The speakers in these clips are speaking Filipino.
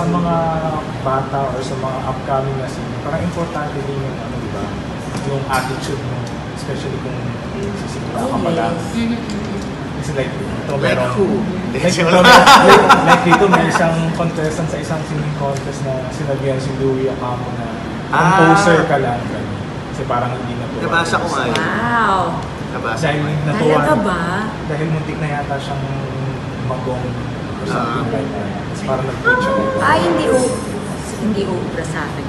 Sa mga bata or sa mga upcoming na sino, parang importante din yung ano, di ba? Yung attitude mo, especially kung sisimula ka pa lang. It's like, ito meron. Like dito, may isang contestant sa isang singing contest na sinabihan si Louie Ocampo na composer ka lang. Kasi parang hindi natuwa. Nabasa ko nga yun. Wow! Nabasa ko nga yun. Talaga ba? Dahil muntik na yata siyang magong or something like that. Parang nag-pitch ako. Ay, hindi obra sa akin.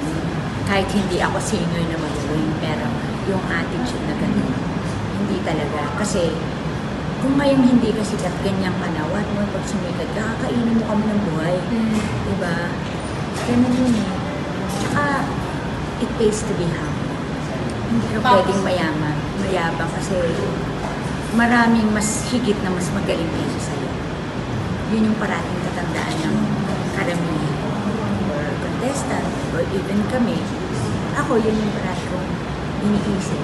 Kahit hindi ako singer na mag-swing, pero yung attitude na ganun, hindi talaga. Kasi kung mayong hindi ka sikat, ganyang panawat mo, pag sumikat ka, kakainin mo kami ng buhay. Diba? Ganun yun eh. Tsaka, it pays to be humble. Hindi ka pwedeng mayabang kasi maraming mas higit na mas magaling kayo sa'yo. Yun yung parating katandaan ng karamihan or contestant or even kami. Ako, yun yung parating kong iniisip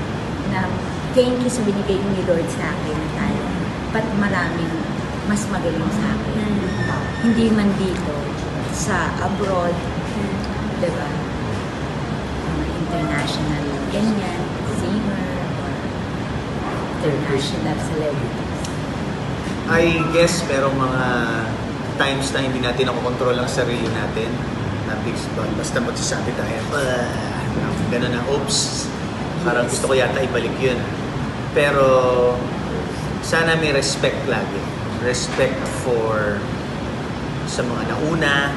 na thank you sa binigay ni Lord sa akin na tayo. But maraming mas magaling sa akin. Hindi man dito, sa abroad, diba? International, ganyan, singer, international celebrities. I guess merong mga times na hindi natin nakokontrol ang sarili natin na fixed doon. Basta magsasabi tayo, gano'n na, oops, parang gusto ko yata ibalik yun. Pero sana may respect lagi. Respect for sa mga nauna.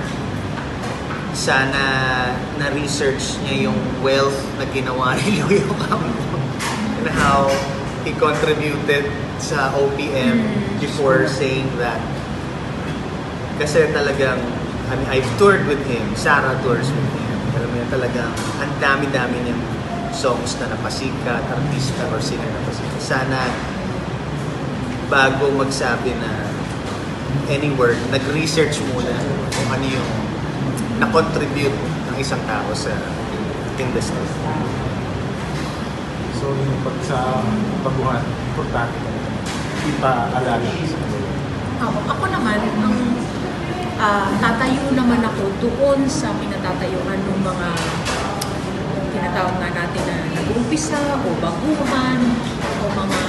Sana na-research niya yung wealth na ginawa ni Louie Ocampo and how he contributed sa OPM before saying that. Kasi talagang, I mean, I've toured with him, Sarah tours with him. Alam mo yun, talagang ang dami-dami niyang songs na napasikat, artista or singer na napasikat. Sana, bago magsabi na any word, nag-research muna kung ano yung na-contribute ng isang tao sa industry. So, yung sa pagbuhat, importante ka na ipaalala sa mga. Ako naman, ang tatayo naman ako doon sa pinatatayuhan ng mga tinatawag nga natin na nag-umpisa o baguhan o mga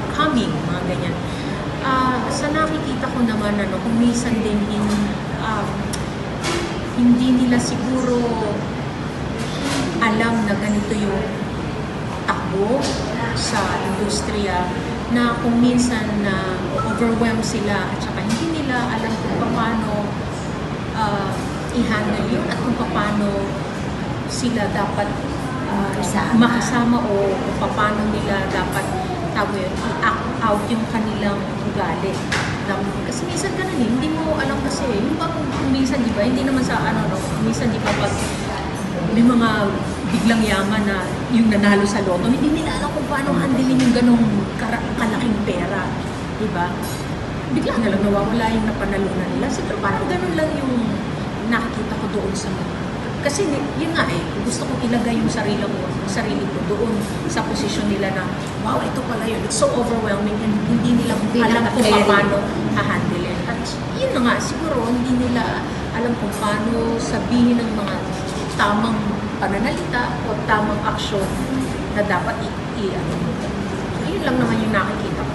upcoming, mga ganyan. Sa nakikita ko naman, ano, kung minsan din hindi nila siguro alam na ganito yung takbo sa industriya na kung minsan na overwhelm sila at saka hindi nila alam kung paano i-handle yun at kung paano sila dapat makasama o paano nila dapat i-act out yung kanilang ugali. Kasi minsan ganun eh, hindi mo alam kasi yung ba kung minsan di ba, hindi naman sa ano, no? Minsan di ba pag may mga biglang yaman na yung nanalo sa loto, hindi nila alam kung paano handilin yung ganong kalaking pera, diba? Bigla na lang nawawala yung napanalunan nila. Siguro parang ganon lang yung nakikita ko doon sa mga. Kasi yun nga eh, gusto kong ilagay yung sarili ko doon sa posisyon nila na, wow, ito pala yun, it's so overwhelming and hindi nila alam kung paano hahandilin. At yun na nga, siguro hindi nila alam kung paano sabihin ng mga tamang pananalita o tamang aksyon na dapat i-ano. Ayun lang naman yung nakikita